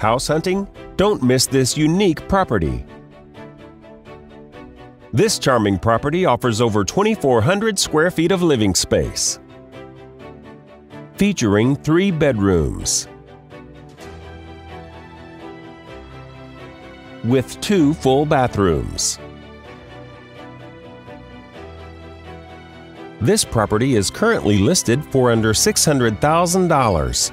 house hunting? Don't miss this unique property. This charming property offers over 2,400 square feet of living space, featuring 3 bedrooms with 2 full bathrooms. This property is currently listed for under $600,000.